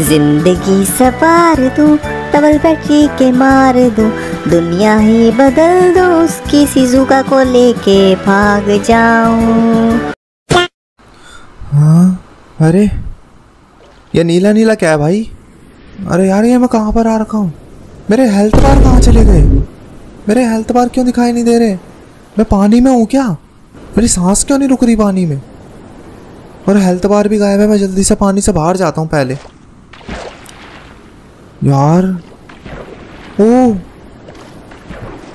जिंदगी सवार दो, डबल बैटरी के मार दो, दुनिया ही बदल दो, उसकी सिजुका को लेके भाग जाओ। हाँ, अरे ये नीला नीला क्या है भाई? अरे यार ये मैं कहाँ पर आ रखा हूँ? मेरे हेल्थ बार कहाँ चले गए? मेरे हेल्थ बार क्यों दिखाई नहीं दे रहे? मैं पानी में हूँ क्या? मेरी सांस क्यों नहीं रुक रही पानी में? और हेल्थ बार भी गायब है। मैं जल्दी से पानी से बाहर जाता हूँ पहले। यार ओ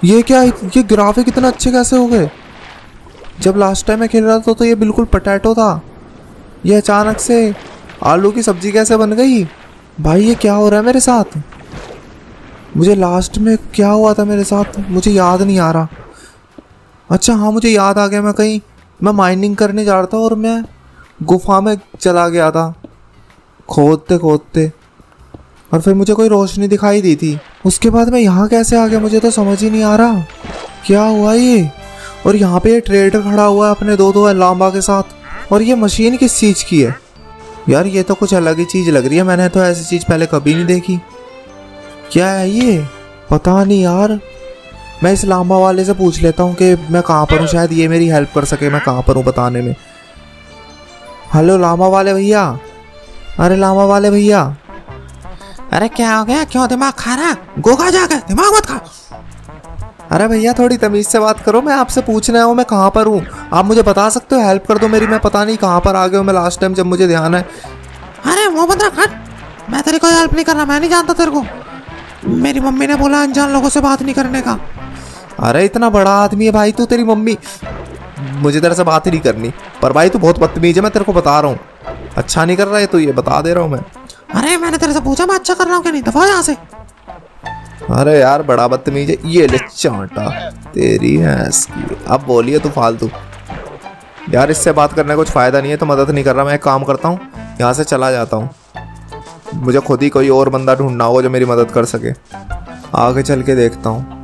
ये क्या, ये ग्राफिक इतना अच्छे कैसे हो गए? जब लास्ट टाइम मैं खेल रहा था तो ये बिल्कुल पटैटो था, ये अचानक से आलू की सब्जी कैसे बन गई? भाई ये क्या हो रहा है मेरे साथ? मुझे लास्ट में क्या हुआ था मेरे साथ मुझे याद नहीं आ रहा। अच्छा हाँ मुझे याद आ गया, मैं माइनिंग करने जा रहा था और मैं गुफा में चला गया था खोदते खोदते, और फिर मुझे कोई रोशनी दिखाई दी थी। उसके बाद मैं यहाँ कैसे आ गया मुझे तो समझ ही नहीं आ रहा क्या हुआ ये। और यहाँ पे ये ट्रेडर खड़ा हुआ है अपने दो दो लांबा के साथ, और ये मशीन किस चीज़ की है? यार ये तो कुछ अलग ही चीज़ लग रही है, मैंने तो ऐसी चीज़ पहले कभी नहीं देखी। क्या है ये? पता नहीं यार, मैं इस लांबा वाले से पूछ लेता हूँ कि मैं कहाँ पर हूँ, शायद ये मेरी हेल्प कर सके मैं कहाँ पर हूँ बताने में। हेलो लामा वाले भैया। अरे लामा वाले भैया, अरे क्या हो गया, क्यों दिमाग खा रहा? गोगा जाके दिमाग मत खा। अरे भैया थोड़ी तमीज़ से बात करो, मैं आपसे पूछना हूँ मैं कहाँ पर हूँ, आप मुझे बता सकते हो? हेल्प कर दो मेरी, मैं पता नहीं कहाँ पर आ गया हूँ मैं लास्ट टाइम जब मुझे ध्यान है। अरे वो बंदा खट, मैं तेरी कोई हेल्प नहीं कर रहा, मैं नहीं जानता तेरे को, मेरी मम्मी ने बोला अनजान लोगों से बात नहीं करने का। अरे इतना बड़ा आदमी है भाई तू, तेरी मम्मी मुझे तेरे से बात ही नहीं करनी। पर भाई तू बहुत बदतमीज है, मैं तेरे को बता रहा हूँ, अच्छा नहीं कर रहा है तो ये बता दे रहा हूँ मैं। अरे मैंने तेरे से पूछा मैं अच्छा कर रहा हूँ कि नहीं, दफा यहाँ से। अरे यार बड़ा बदतमीज है ये, ले चांटा तेरी हैंस की। अब बोलिए तू फालतू, यार इससे बात करने का कुछ फ़ायदा नहीं है तो मदद नहीं कर रहा। मैं एक काम करता हूँ यहाँ से चला जाता हूँ, मुझे खुद ही कोई और बंदा ढूंढना होगा जो मेरी मदद कर सके, आगे चल के देखता हूँ।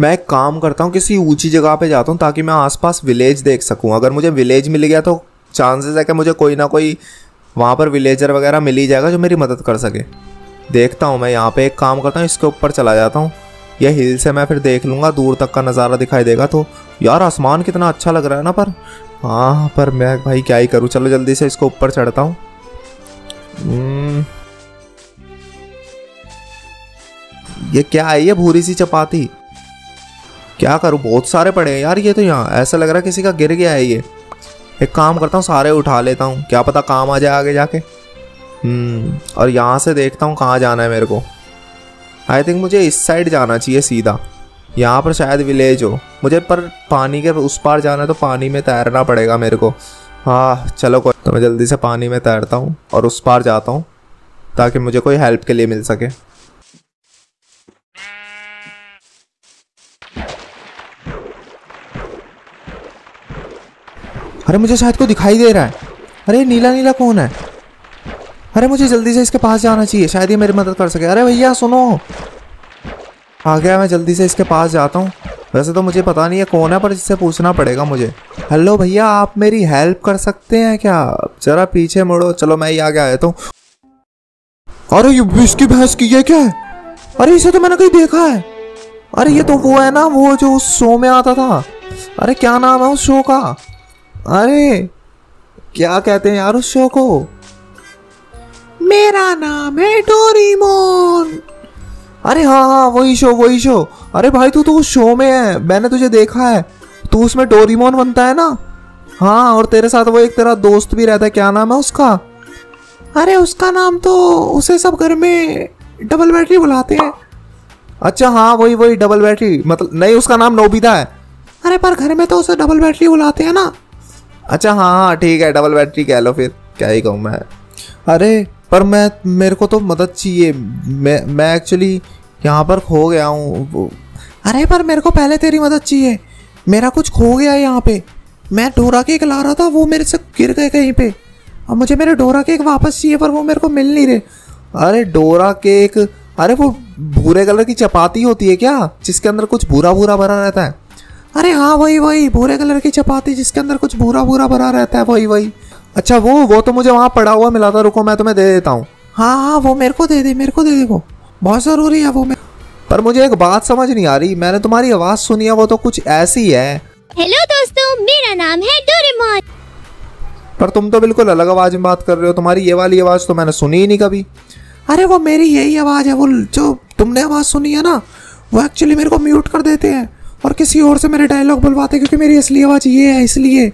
मैं एक काम करता हूँ किसी ऊंची जगह पे जाता हूँ ताकि मैं आसपास विलेज देख सकूँ। अगर मुझे विलेज मिल गया तो चांसेस है कि मुझे कोई ना कोई वहाँ पर विलेजर वगैरह मिल ही जाएगा जो मेरी मदद कर सके। देखता हूँ मैं यहाँ पे एक काम करता हूँ, इसके ऊपर चला जाता हूँ, यह हिल से मैं फिर देख लूँगा, दूर तक का नज़ारा दिखाई देगा। तो यार आसमान कितना अच्छा लग रहा है ना, पर हाँ पर मैं भाई क्या ही करूँ। चलो जल्दी से इसको ऊपर चढ़ता हूँ। ये क्या है, ये भूरी सी चपाती? क्या करूँ बहुत सारे पड़े हैं यार, ये तो यहाँ ऐसा लग रहा है किसी का गिर गया है। ये एक काम करता हूँ सारे उठा लेता हूँ, क्या पता काम आ जाए आगे जाके। और यहाँ से देखता हूँ कहाँ जाना है मेरे को। आई थिंक मुझे इस साइड जाना चाहिए सीधा, यहाँ पर शायद विलेज हो मुझे, पर पानी के उस पार जाना है तो पानी में तैरना पड़ेगा मेरे को। हाँ चलो कोई, तो मैं जल्दी से पानी में तैरता हूँ और उस पार जाता हूँ ताकि मुझे कोई हेल्प के लिए मिल सके। अरे मुझे शायद को दिखाई दे रहा है। अरे नीला नीला कौन है? अरे मुझे जल्दी से इसके पास जाना चाहिए, शायद ये मेरी मदद कर सके। अरे भैया सुनो, आ गया मैं जल्दी से इसके पास जाता हूँ। वैसे तो मुझे पता नहीं है कौन है पर इससे पूछना पड़ेगा मुझे। हेलो भैया आप मेरी हेल्प कर सकते हैं क्या? जरा पीछे मुड़ो। चलो मैं ही आगे आ जाता हूँ। अरे ये इसकी भैंस की है क्या? अरे इसे तो मैंने कहीं देखा है। अरे ये तो वो है ना, वो जो उस शो में आता था, अरे क्या नाम है उस शो का? अरे क्या कहते हैं यार उस शो को? मेरा नाम है डोरेमोन। अरे हाँ हाँ वही शो वही शो। अरे भाई तू तो उस शो में है, मैंने तुझे देखा है, तू उसमें डोरेमोन बनता है ना। हाँ और तेरे साथ वो एक तेरा दोस्त भी रहता है, क्या नाम है उसका? अरे उसका नाम तो उसे सब घर में डबल बैटरी बुलाते हैं। अच्छा हाँ वही वही डबल बैटरी, मतलब नहीं उसका नाम नोबिता है। अरे पर घर में तो उसे डबल बैटरी बुलाते हैं ना। अच्छा हाँ हाँ ठीक है डबल बैटरी कह लो, फिर क्या ही कहूँ मैं। अरे पर मैं, मेरे को तो मदद चाहिए, मैं एक्चुअली यहाँ पर खो गया हूँ। अरे पर मेरे को पहले तेरी मदद चाहिए, मेरा कुछ खो गया है यहाँ पे। मैं डोरा केक ला रहा था, वो मेरे से गिर गए कहीं पे, अब मुझे मेरे डोरा केक वापस चाहिए पर वो मेरे को मिल नहीं रहे। अरे डोरा केक, अरे वो भूरे कलर की चपाती होती है क्या जिसके अंदर कुछ भूरा भूरा भरा रहता है? अरे हाँ वही वही भूरे कलर की चपाती जिसके अंदर कुछ भूरा भूरा भरा रहता है, वही वही। अच्छा वो तो मुझे वहाँ पड़ा हुआ मिला था, रुको मैं तुम्हें दे देता हूँ। हाँ हाँ वो मेरे को दे दे वो बहुत ज़रूरी है वो। पर मुझे एक बात समझ नहीं आ रही, मैंने तुम्हारी आवाज़ सुनी है वो तो कुछ ऐसी है। हेलो दोस्तों मेरा नाम है डोरेमोन। पर तुम तो बिल्कुल अलग आवाज़ में बात कर रहे हो, तुम्हारी ये वाली आवाज़ तो मैंने सुनी ही नहीं कभी। अरे वो मेरी यही आवाज़ है, वो जो तुमने आवाज़ सुनी है ना वो एक्चुअली मेरे को म्यूट कर देते हैं और किसी और से मेरे डायलॉग बुलवाते हैं, क्योंकि मेरी असली आवाज़ ये है, इसलिए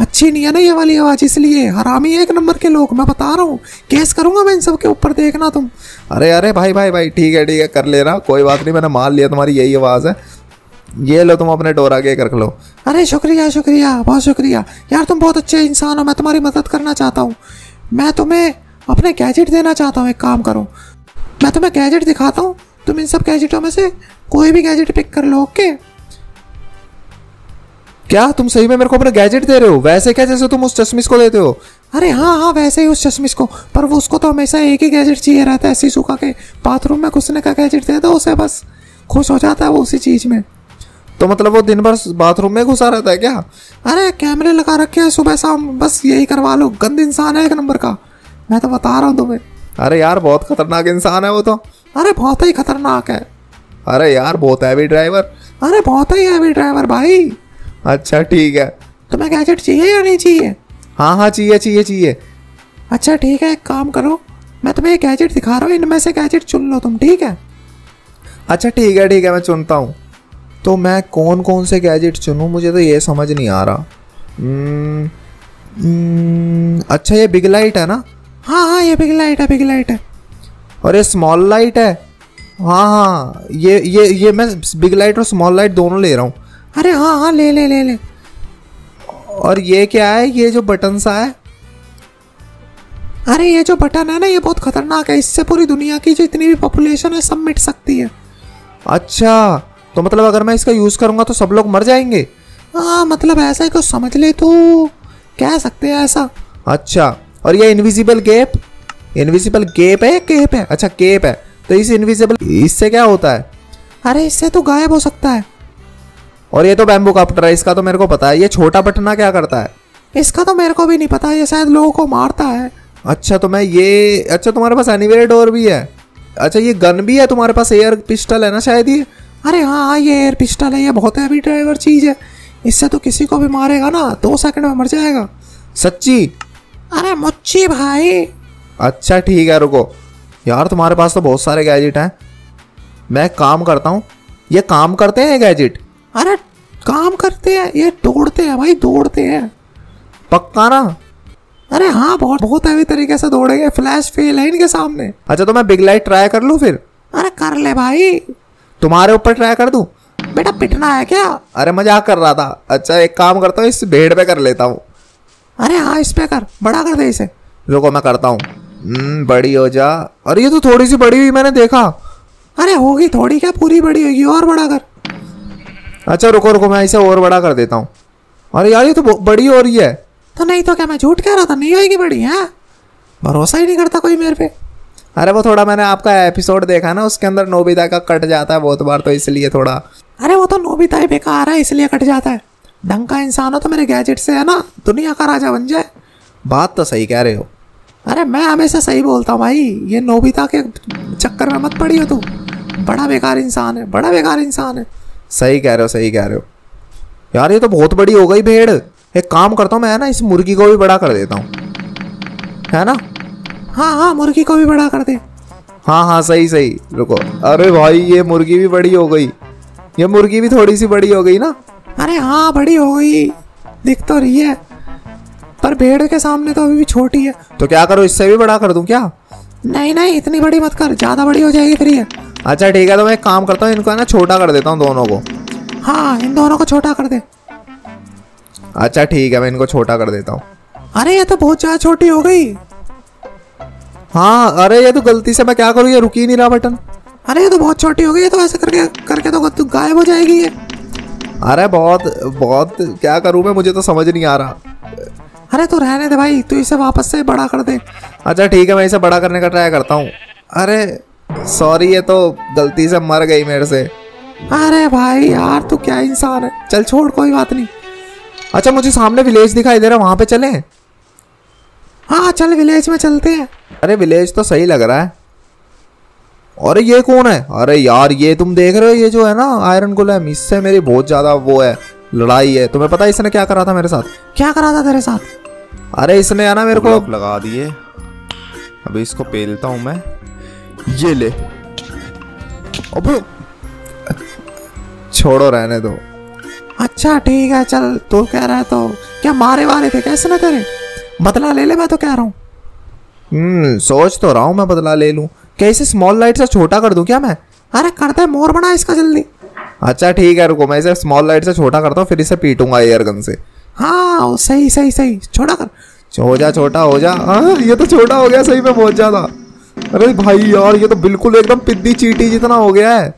अच्छी नहीं है ना ये वाली आवाज़, इसलिए हरामी है एक नंबर के लोग, मैं बता रहा हूँ। केस करूँगा मैं इन सब के ऊपर, देखना तुम। अरे अरे भाई ठीक है कर लेना, कोई बात नहीं, मैंने मान लिया तुम्हारी यही आवाज़ है। ये लो तुम अपने डोरा के कर लो। अरे शुक्रिया बहुत शुक्रिया यार, तुम बहुत अच्छे इंसान हो, मैं तुम्हारी मदद करना चाहता हूँ। मैं तुम्हें अपने गैजेट देना चाहता हूँ, एक काम करो मैं तुम्हें गैजेट दिखाता हूँ, तुम इन सब गैजेटों में से कोई भी गैजेट पिक कर लो। ओके क्या तुम सही में मेरे को अपना गैजेट दे रहे हो? वैसे क्या जैसे तुम उस चश्मिश को देते हो? अरे हाँ हाँ वैसे ही उस चश्मिश को, पर वो उसको तो हमेशा एक ही गैजेट चाहिए रहता है, ऐसी सूखा के बाथरूम में घुसने का गैजेट दे दो उसे, बस खुश हो जाता है वो उसी चीज़ में। तो मतलब वो दिन भर बाथरूम में घुसा रहता है क्या? अरे कैमरे लगा रखे हैं सुबह शाम, बस यही करवा लो, गंद इंसान है एक नंबर का, मैं तो बता रहा हूँ तुम्हें। अरे यार बहुत खतरनाक इंसान है वो तो। अरे बहुत ही खतरनाक है। अरे यार बहुत हैवी ड्राइवर। अरे बहुत ही हैवी ड्राइवर भाई। अच्छा ठीक है, तुम्हें गैजेट चाहिए या नहीं चाहिए? हाँ हाँ चाहिए। अच्छा ठीक है, एक काम करो मैं तुम्हें ये गैजेट दिखा रहा हूँ, इनमें से गैजेट चुन लो तुम, ठीक है? अच्छा ठीक है मैं चुनता हूँ। तो मैं कौन से गैजेट चुनूँ, मुझे तो ये समझ नहीं आ रहा। अच्छा ये बिग लाइट है ना? हाँ हाँ ये बिग लाइट है। और ये स्मॉल लाइट है? हाँ हाँ ये मैं बिग लाइट और स्मॉल लाइट दोनों ले रहा हूँ। अरे हाँ हाँ ले। और ये क्या है, ये जो बटन सा है? अरे ये जो बटन है ना ये बहुत खतरनाक है, इससे पूरी दुनिया की जो इतनी भी पॉपुलेशन है सब मिट सकती है। अच्छा तो मतलब अगर मैं इसका यूज़ करूँगा तो सब लोग मर जाएंगे? हाँ मतलब ऐसा ही कुछ समझ ले तो कह सकते हैं ऐसा। अच्छा और ये इनविजिबल गेप है। अच्छा गेप है, तो इस इनविजिबल इससे क्या होता है? अरे इससे तो गायब हो सकता है। और ये तो बैम्बू कॉप्टर है, इसका तो मेरे को पता है। ये छोटा बटना क्या करता है? इसका तो मेरे को भी नहीं पता, ये शायद लोगों को मारता है। अच्छा तो मैं ये, अच्छा तुम्हारे पास एनीवेयर डोर भी है? अच्छा ये गन भी है तुम्हारे पास, एयर पिस्टल है ना शायद ये? अरे हाँ ये एयर पिस्टल है, ये बहुत हैवी ड्राइवर चीज़ है, इससे तो किसी को भी मारेगा ना 2 सेकंड में मर जाएगा। सच्ची? अरे मुच्ची भाई। अच्छा ठीक है, रुको यार तुम्हारे पास तो बहुत सारे गैजेट हैं, मैं काम करता हूँ। ये काम करते हैं गैजेट? अरे काम करते हैं, ये दौड़ते हैं भाई, दौड़ते हैं पक्का ना? अरे हाँ बहुत हैवी तरीके से दौड़ेंगे, फ्लैश फेल है इनके सामने। अच्छा तो मैं बिग लाइट ट्राई कर लूँ फिर? अरे कर ले भाई, तुम्हारे ऊपर ट्राई कर दूँ? बेटा पिटना है क्या? अरे मजाक कर रहा था। अच्छा एक काम करता हूँ, इस भेड़ पे कर लेता हूँ। अरे हाँ इस पे कर, बड़ा कर दे इसे। रुको मैं करता हूँ, बड़ी हो जा। अरे ये तो थोड़ी सी बड़ी हुई मैंने देखा। अरे होगी थोड़ी क्या, पूरी बड़ी होगी, और बड़ा कर। अच्छा रुको मैं इसे और बड़ा कर देता हूँ। अरे यार ये तो बड़ी हो रही है। तो नहीं तो क्या, मैं झूठ कह रहा था, नहीं होगी बड़ी है, भरोसा ही नहीं करता कोई मेरे पे। अरे वो थोड़ा मैंने आपका एपिसोड देखा ना, उसके अंदर नोबिता का कट जाता है बहुत बार, तो इसलिए थोड़ा। अरे वो तो नोबिता ही बेकार है इसलिए कट जाता है, ढंग का इंसान हो तो मेरे गैजेट से है ना दुनिया का राजा बन जाए। बात तो सही कह रहे हो। अरे मैं हमेशा सही बोलता हूँ भाई, ये नोबिता के चक्कर में मत पड़ी हो तू, बड़ा बेकार इंसान है। सही कह रहे हो यार, ये तो बहुत बड़ी हो गई भेड़। एक काम करता हूँ मैं है ना, इस मुर्गी को भी बड़ा कर देता हूँ, है ना? हाँ हाँ मुर्गी को भी बड़ा कर दे। हाँ हाँ सही। रुको, अरे भाई ये मुर्गी भी बड़ी हो गई, ये मुर्गी भी थोड़ी सी बड़ी हो गई ना? अरे हाँ बड़ी हो गई, दिख तो रही है, पर भेड़ के सामने तो अभी भी छोटी है। तो क्या करो, इससे भी बड़ा कर दूं क्या? नहीं इतनी बड़ी मत कर, ज़्यादा बड़ी हो जाएगी फिर ये। अच्छा ठीक है, तो मैं एक काम करता हूँ, इनको है ना छोटा कर देता हूँ दोनों को। हाँ इन दोनों को छोटा कर दे। अच्छा ठीक है, मैं इनको छोटा कर देता हूँ। अरे ये तो बहुत ज़्यादा छोटी हो गई। हाँ अरे ये तो गलती से, मैं क्या करूँ ये रुक ही नहीं रहा बटन। अरे ये तो बहुत छोटी हो गई, ये तो ऐसे करके तो गायब हो जाएगी ये। अरे बहुत क्या करूँ मैं, मुझे तो समझ नहीं आ रहा। अरे तो रहने दे भाई, तू इसे वापस से बड़ा कर दे। अच्छा ठीक है, मैं इसे बड़ा करने का ट्राई करता हूँ। अरे सॉरी ये तो गलती से मर गई मेरे से। अरे भाई यार तू क्या इंसान है, चल छोड़ कोई बात नहीं। अच्छा मुझे सामने विलेज दिखाई दे रहा है, वहाँ पे चलें? हाँ चल विलेज में चलते हैं। अरे विलेज तो सही लग रहा है। अरे ये कौन है? अरे यार ये तुम देख रहे हो, ये जो है ना आयरन गोलेम, इससे मेरी बहुत ज़्यादा वो है, लड़ाई है। तुम्हें पता है इसने क्या करा था मेरे साथ? क्या करा था तेरे साथ? अरे इसने है ना मेरे को लगा दिए। अभी इसको पेलता हूँ मैं। ये ले, अबे छोड़ो रहने दो। अच्छा ठीक है चल, तू कह रहा है तो। क्या मारे वाले थे कैसे ना तेरे? बदला ले ले, मैं तो कह रहा हूँ। सोच तो रहा हूँ मैं बदला ले लूँ। क्या इसे स्मॉल लाइट से छोटा कर दूँ क्या मैं? अरे करते मोर बना इसका जल्दी। अच्छा ठीक है रुको, मैं इसे स्मॉल लाइट से छोटा करता हूँ, फिर इसे पीटूंगा एयर गन से। हाँ सही सही सही, छोटा कर, हो जा छोटा हो जा। हाँ ये तो छोटा हो गया सही में बहुत ज़्यादा। अरे भाई यार ये तो बिल्कुल एकदम पिद्दी चीटी जितना हो गया है।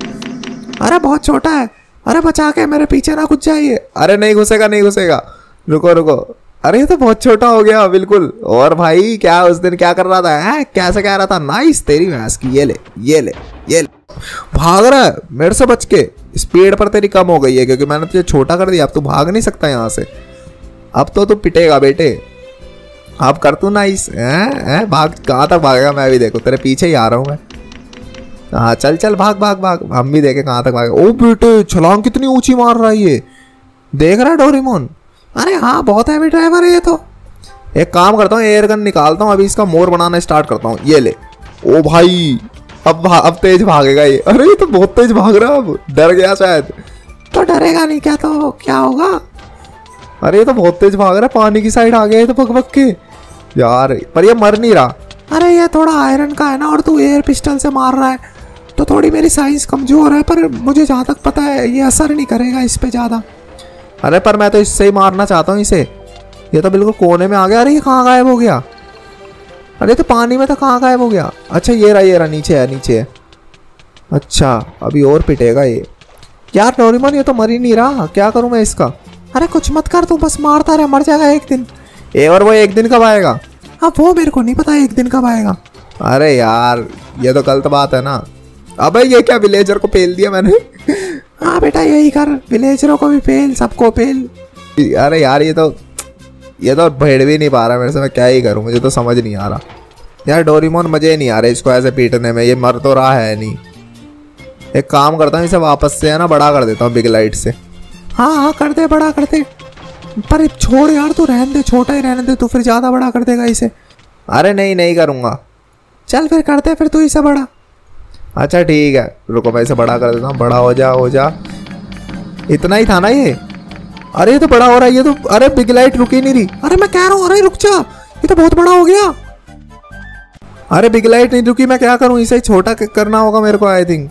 अरे बहुत छोटा है। अरे बचा के, मेरे पीछे ना कुछ चाहिए। अरे नहीं घुसेगा नहीं घुसेगा, रुको रुको। अरे ये तो बहुत छोटा हो गया बिल्कुल। और भाई क्या उस दिन क्या कर रहा था, है कैसे कह रहा था, नाइस तेरी भैंस की। ये ले ये ले ये ले, भाग रहा है मेरे से बच के। स्पीड पर तेरी कम हो गई है क्योंकि मैंने तुझे छोटा कर दिया, अब तू भाग नहीं सकता यहाँ से। अब तो तू पिटेगा बेटे, आप कर तू नाइस। भाग, कहाँ तक भागेगा? मैं भी देखो तेरे पीछे ही आ रहा हूँ मैं। हाँ चल चल भाग भाग भाग, हम भी देखे कहाँ तक भागे। ओ बेटे छलांग कितनी ऊंची मार रहा है ये, देख रहा है डोरेमोन? अरे हाँ बहुत हैवी ड्राइवर है ये तो। एक काम करता हूँ, एयर गन निकालता हूँ, अभी इसका मोर बनाना स्टार्ट करता हूँ। ये ले। ओ भाई अब तेज भागेगा ये। अरे ये तो बहुत तेज भाग रहा है, अब डर गया शायद। तो डरेगा नहीं क्या, तो क्या होगा? अरे ये तो बहुत तेज भाग रहा है, पानी की साइड आ गया ये तो भग भग के यार। पर ये मर नहीं रहा। अरे ये थोड़ा आयरन का है ना, और तू एयर पिस्टल से मार रहा है तो थोड़ी मेरी साइंस कमज़ोर है, पर मुझे जहाँ तक पता है ये असर नहीं करेगा इस पे ज़्यादा। अरे पर मैं तो इससे ही मारना चाहता हूँ इसे। ये तो बिल्कुल कोने में आ गया। अरे ये कहाँ गायब हो गया? अरे तो पानी में तो कहाँ गायब हो गया? अच्छा ये रहा नीचे है नीचे है। अच्छा अभी और पिटेगा ये। यार डोरेमोन ये तो मर ही नहीं रहा, क्या करूँ मैं इसका? अरे कुछ मत कर तू, बस मारता रहे, मर जाएगा एक दिन। ए और वो एक दिन कब आएगा? अब वो मेरे को नहीं पता एक दिन कब आएगा। अरे यार ये तो गलत बात है ना। अबे ये क्या विलेजर को पेल दिया मैंने? हाँ बेटा यही कर, विलेजरों को भी पेल, सबको पेल। अरे यार ये तो भेड़ भी नहीं पा रहा मेरे से, मैं क्या ही करूँ, मुझे तो समझ नहीं आ रहा यार। डोरेमोन मजे नहीं आ रहे इसको ऐसे पीटने में, ये मर तो रहा है नहीं। एक काम करता हूँ इसे वापस से है ना बड़ा कर देता हूँ बिग लाइट से। हाँ हाँ कर दे बड़ा कर दे, पर छोड़ यार तू, रहने दे छोटा ही रहने दे, तू फिर ज़्यादा बड़ा कर देगा इसे। अरे नहीं नहीं करूँगा। चल फिर करते फिर तू इसे बड़ा। अच्छा ठीक है रुको मैं इसे बड़ा कर देता हूँ, बड़ा हो जा हो जा। इतना ही था ना ये। अरे ये तो बड़ा हो रहा है ये तो। अरे बिग लाइट रुक ही नहीं रही। अरे मैं कह रहा हूँ अरे रुक जा, ये तो बहुत बड़ा हो गया। अरे बिग लाइट नहीं रुकी, मैं क्या करूँ इसे? छोटा करना होगा मेरे को आई थिंक।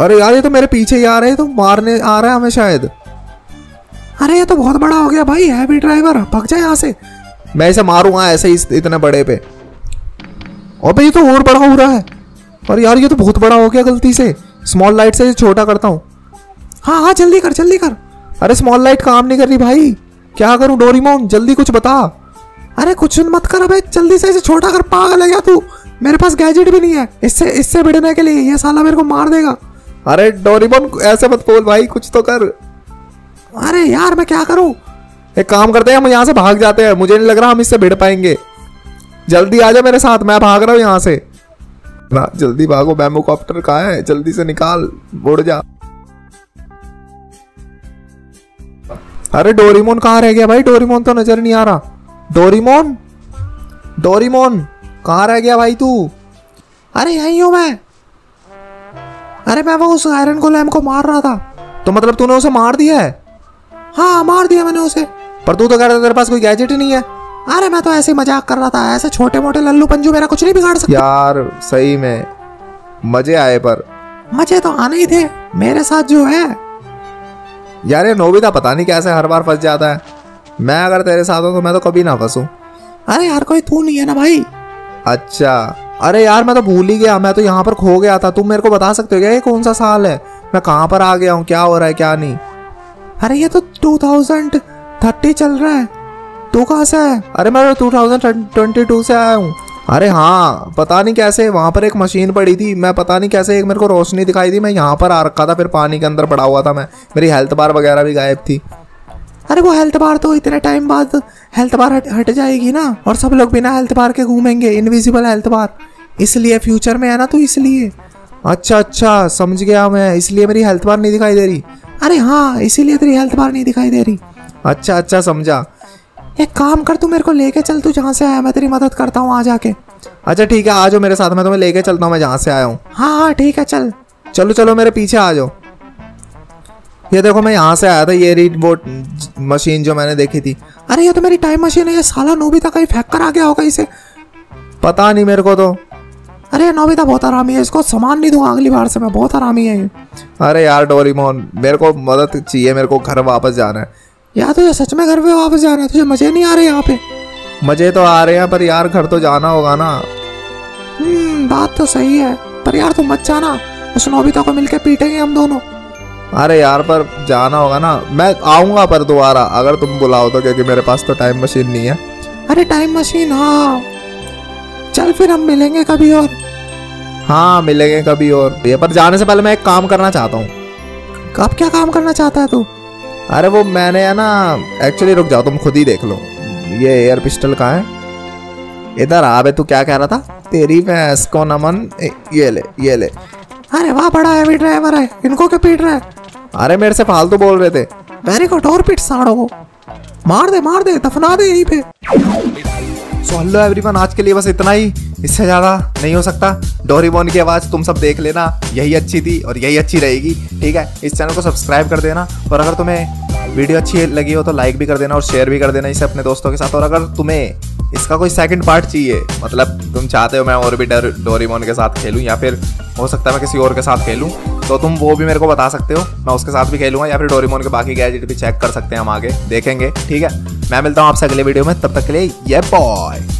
अरे यार ये तो मेरे पीछे ही आ रहे हैं, तो मारने आ रहा है हमें शायद। अरे ये तो बहुत बड़ा हो गया भाई, हैवी ड्राइवर भाग जाए यहाँ से। मैं इसे मारूंगा ऐसे ही इतने बड़े पे। और भाई ये तो और बड़ा हो रहा है। और यार ये तो बहुत बड़ा हो गया, गलती से स्मॉल लाइट से छोटा करता हूँ। हाँ हाँ जल्दी कर जल्दी कर। अरे स्मॉल लाइट काम नहीं कर रही भाई, क्या करूँ डोरेमोन जल्दी कुछ बता। अरे कुछ मत कर भाई, जल्दी से इसे छोटा कर। पागल है क्या तू? मेरे पास गैजेट भी नहीं है इससे भिड़ने के लिए, ये साला मेरे को मार देगा। अरे डोरेमोन ऐसे मत बोल भाई, कुछ तो कर। अरे यार मैं क्या करूं? एक काम करते हैं हम यहाँ से भाग जाते हैं, मुझे नहीं लग रहा हम इससे भिड़ पाएंगे। जल्दी आ जा मेरे साथ, मैं भाग रहा हूँ यहाँ से ना। जल्दी भागो, बैमोकॉप्टर कहाँ है? जल्दी से निकाल, उड़ जा। अरे डोरेमोन कहाँ रह गया भाई? डोरेमोन तो नजर नहीं आ रहा। डोरेमोन डोरेमोन कहाँ रह गया भाई तू? अरे यही हूँ मैं। अरे मैं वो उस आयरन गोलेम को मार रहा था। तो मतलब तूने उसे मार दिया है? हाँ मार दिया मैंने उसे। पर तू तो कह रहा था तेरे पास कोई गैजेट ही नहीं है। अरे मैं तो ऐसे मजाक कर रहा था, ऐसे छोटे मोटे लल्लू पंजू मेरा कुछ नहीं बिगाड़ सकता। यार सही में मजे आए, पर मजे तो आने ही थे मेरे साथ जो है। यार ये नोबिता पता नहीं कैसे हर बार फंस जाता है। मैं अगर तेरे साथ हूँ तो मैं तो कभी ना फंसूँ। अरे यार कोई तू नहीं है ना भाई। अच्छा अरे यार मैं तो भूल ही गया, मैं तो यहाँ पर खो गया था। तुम मेरे को बता सकते हो क्या ये कौन सा साल है? मैं कहाँ पर आ गया हूँ, क्या हो रहा है क्या नहीं? अरे ये तो 2030 चल रहा है, तू कहाँ से है? अरे मैं 2022 से आया हूँ। अरे हाँ पता नहीं कैसे वहाँ पर एक मशीन पड़ी थी, मैं पता नहीं कैसे एक मेरे को रोशनी दिखाई थी, मैं यहाँ पर आ रखा था, फिर पानी के अंदर पड़ा हुआ था मैं, मेरी हेल्थ बार वगैरह भी गायब थी। अरे वो हेल्थ बार तो इतने टाइम बाद हेल्थ बार हट जाएगी ना, और सब लोग बिना हेल्थ बार के घूमेंगे। इनविजिबल हेल्थ बार इसलिए फ्यूचर में है ना, तो इसलिए। अच्छा अच्छा समझ गया मैं, इसलिए मेरी हेल्थ बार नहीं दिखाई दे रही। अरे हाँ, इसीलिए तेरी हेल्थ बार नहीं दिखाई दे रही। अच्छा अच्छा समझा। एक काम कर, तू मेरे को लेके चल, तू जहाँ से आया, मैं तेरी मदद करता हूँ आ जाके। अच्छा ठीक है, आ जाओ मेरे साथ, मैं तुम्हें लेके चलता हूँ मैं जहाँ से आया हूँ। हाँ हाँ ठीक है, चल चलो चलो मेरे पीछे आ जाओ। ये देखो मैं यहाँ से आया था, ये रीड बोट मशीन जो मैंने देखी थी। अरे ये तो मेरी टाइम मशीन है, ये साला नोबिता कहीं फेंक कर आ गया होगा इसे, पता नहीं मेरे को तो। अरे नोबिता बहुत आरामी है, इसको सामान नहीं दूंगा अगली बार से मैं, बहुत आरामी है ये। अरे यार डोरेमोन, मेरे को मदद चाहिए, मेरे को घर वापस जाना है। यार तुझे सच में घर पे वापस जाना है? तुझे मजे नहीं आ रहे यहाँ पे? मजे तो आ रहे हैं पर यार घर तो जाना होगा ना। बात तो सही है, पर यार तुम मत जाना, उस नोबिता को मिलकर पीटेंगे हम दोनों। अरे यार पर जाना होगा ना, मैं आऊँगा पर दोबारा अगर तुम बुलाओ तो, क्योंकि मेरे पास तो टाइम मशीन नहीं है। अरे टाइम मशीन, हाँ चल फिर हम मिलेंगे कभी और। हाँ मिलेंगे कभी और। ये पर जाने से पहले मैं एक काम करना चाहता हूँ। अब क्या काम करना चाहता है तू? अरे वो मैंने है ना, एक्चुअली रुक जाओ तुम खुद ही देख लो। ये एयर पिस्टल कहाँ है? इधर आ बे, तू क्या कह रहा था? तेरी भैंस को नमन, ये ले ये ले। अरे वाह बड़ा हैवी ड्राइवर है, इनको क्या पीट रहा है? अरे मेरे से फालतू बोल रहे थे। वेरी गुड, और पीट साड़ों को, मार दे दफना दे यहीं पे। सो हेलो एवरीवन, आज के लिए बस इतना ही, इससे ज़्यादा नहीं हो सकता। डोरेमोन की आवाज़ तुम सब देख लेना, यही अच्छी थी और यही अच्छी रहेगी, ठीक है। इस चैनल को सब्सक्राइब कर देना, और अगर तुम्हें वीडियो अच्छी लगी हो तो लाइक भी कर देना और शेयर भी कर देना इसे अपने दोस्तों के साथ। और अगर तुम्हें इसका कोई सेकंड पार्ट चाहिए, मतलब तुम चाहते हो मैं और भी डोरेमोन के साथ खेलूँ, या फिर हो सकता है मैं किसी और के साथ खेलूँ, तो तुम वो भी मेरे को बता सकते हो, मैं उसके साथ भी खेलूँगा। या फिर डोरेमोन के बाकी गैजेट भी चेक कर सकते हैं, हम आगे देखेंगे, ठीक है। मैं मिलता हूँ आपसे अगले वीडियो में, तब तक के लिए ये बॉय।